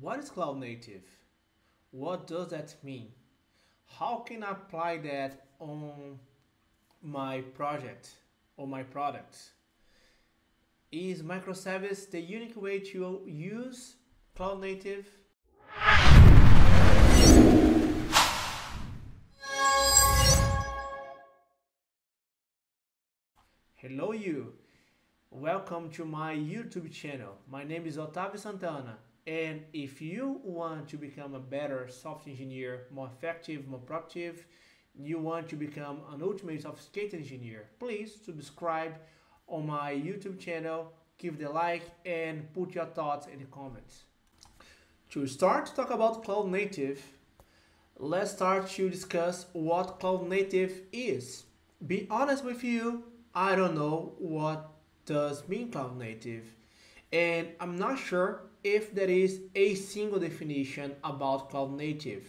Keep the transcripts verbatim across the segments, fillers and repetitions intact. What is cloud native? What does that mean? How can I apply that on my project or my product? Is microservice the unique way to use cloud native? Hello you, welcome to my YouTube channel. My name is Otavio Santana. And if you want to become a better software engineer, more effective, more productive, you want to become an ultimate sophisticated engineer, please subscribe on my YouTube channel, give the like and put your thoughts in the comments. To start to talk about cloud native, let's start to discuss what cloud native is. Be honest with you, I don't know what does mean cloud native, and I'm not sure if there is a single definition about cloud native.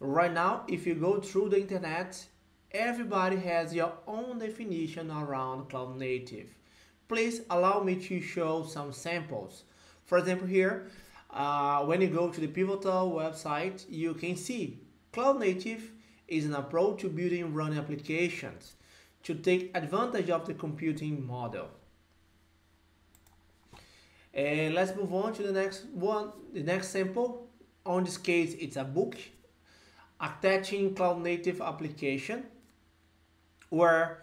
Right now, if you go through the internet, everybody has your own definition around cloud native. Please allow me to show some samples. For example, here, uh, when you go to the Pivotal website, you can see cloud native is an approach to building and running applications to take advantage of the computing model. And let's move on to the next one, the next sample. On this case, it's a book, Attaching Cloud Native Application, where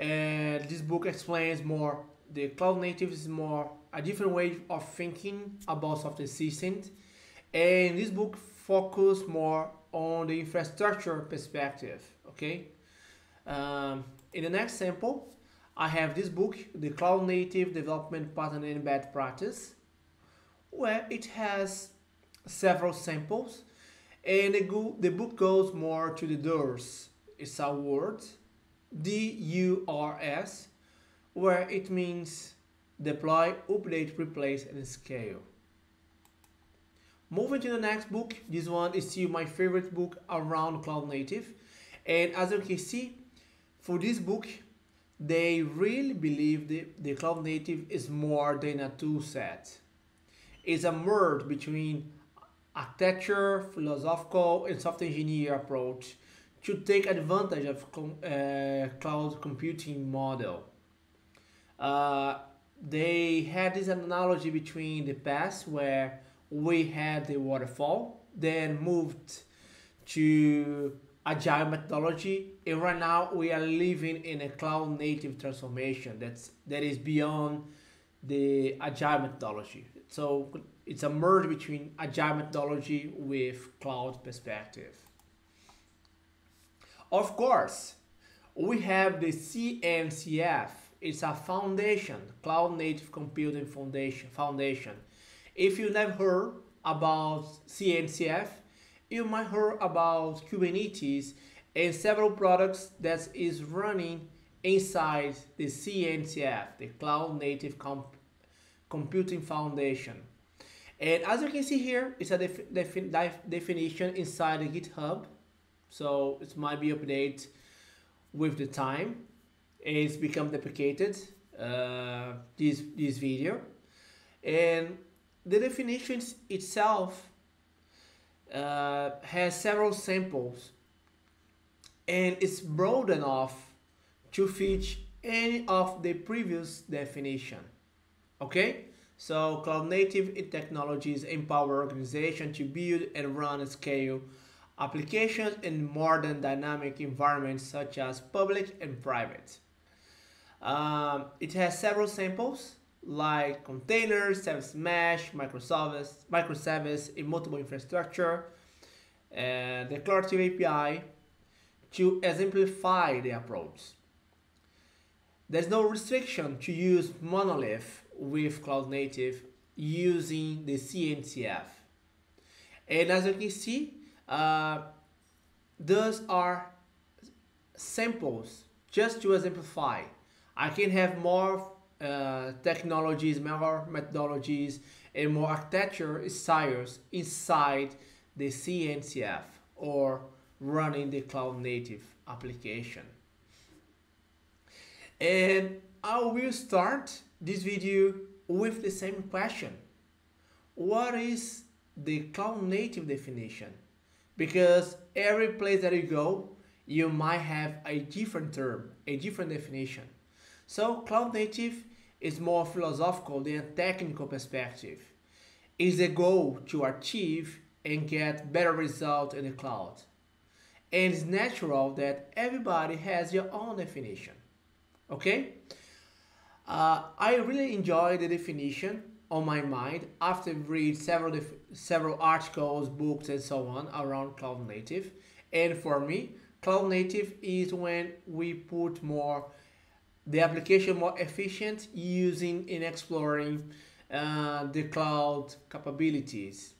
uh, this book explains more, the cloud native is more a different way of thinking about software systems. And this book focuses more on the infrastructure perspective, okay? Um, in the next sample, I have this book, The Cloud Native Development Pattern and Best Practice, where it has several samples, and the, the book goes more to the doors. It's a word, D U R S, where it means deploy, update, replace, and scale. Moving to the next book, this one is still my favorite book around cloud native, and as you can see, for this book, they really believe the, the cloud native is more than a tool set. It's a merge between architecture, philosophical, and software engineer approach to take advantage of com, uh, cloud computing model. Uh, they had this analogy between the past where we had the waterfall, then moved to agile methodology, and right now we are living in a cloud native transformation that's that is beyond the agile methodology. So it's a merge between agile methodology with cloud perspective. Of course, we have the C N C F. It's a foundation, Cloud Native Computing Foundation Foundation. If you never heard about C N C F, you might hear about Kubernetes and several products that is running inside the C N C F, the Cloud Native Comp Computing Foundation. And as you can see here, it's a defi defi definition inside the GitHub. So it might be updated with the time. It's become deprecated, uh, this, this video. And the definition itself Uh, has several samples, and it's broad enough to fit any of the previous definition. Okay, so cloud native technologies empower organizations to build and run scale applications in modern dynamic environments such as public and private. Um, it has several samples, like containers, service mesh, microservice, microservice, immutable infrastructure, and uh, declarative A P I to exemplify the approach. There's no restriction to use monolith with cloud native using the C N C F. And as you can see, uh, those are samples just to exemplify. I can have more Uh, technologies, more methodologies, and more architecture styles inside the C N C F or running the cloud native application. And I will start this video with the same question. What is the Cloud Native definition, because every place that you go, you might have a different term, a different definition. So Cloud Native is more philosophical than technical perspective. It's a goal to achieve and get better results in the cloud. And it's natural that everybody has your own definition, okay? Uh, I really enjoy the definition on my mind after read several several articles, books, and so on around Cloud Native. And for me, Cloud Native is when we put more the application more efficient using and exploring uh, the cloud capabilities,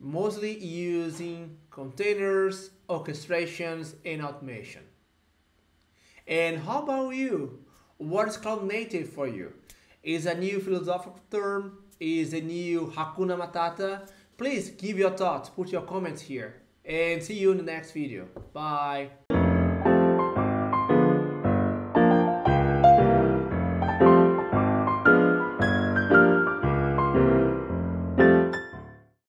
mostly using containers, orchestrations, and automation. And how about you? What is Cloud Native for you? Is a new philosophical term? Is a new Hakuna Matata? Please give your thoughts, put your comments here, and see you in the next video. Bye.